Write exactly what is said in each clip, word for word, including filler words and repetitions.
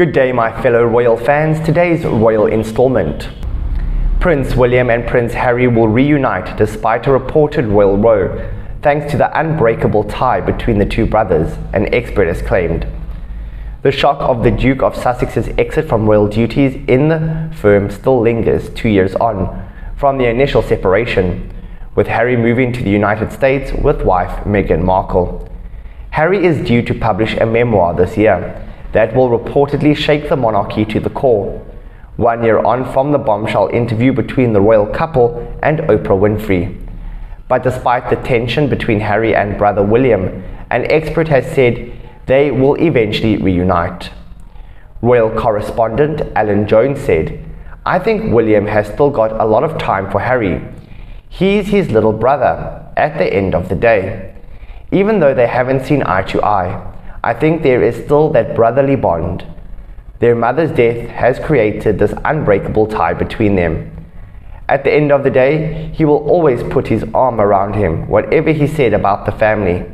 Good day, my fellow royal fans. Today's royal installment. Prince William and Prince Harry will reunite despite a reported royal row, thanks to the unbreakable tie between the two brothers, an expert has claimed. The shock of the Duke of Sussex's exit from royal duties in the firm still lingers two years on from the initial separation, with Harry moving to the United States with wife Meghan Markle. Harry is due to publish a memoir this year that will reportedly shake the monarchy to the core, one year on from the bombshell interview between the royal couple and Oprah Winfrey. But despite the tension between Harry and brother William, an expert has said they will eventually reunite. Royal correspondent Alan Jones said, "I think William has still got a lot of time for Harry. He's his little brother at the end of the day. Even though they haven't seen eye to eye, I think there is still that brotherly bond. Their mother's death has created this unbreakable tie between them. At the end of the day, he will always put his arm around him, whatever he said about the family."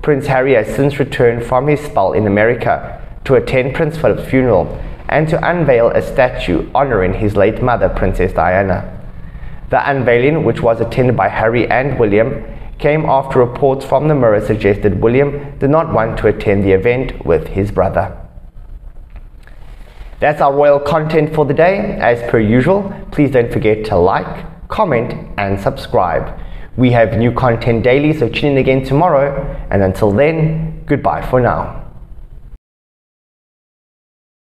Prince Harry has since returned from his spell in America to attend Prince Philip's funeral and to unveil a statue honoring his late mother, Princess Diana. The unveiling, which was attended by Harry and William, came after reports from the Mirror suggested William did not want to attend the event with his brother. That's our royal content for the day. As per usual, please don't forget to like, comment and subscribe. We have new content daily, so tune in again tomorrow, and until then, goodbye for now.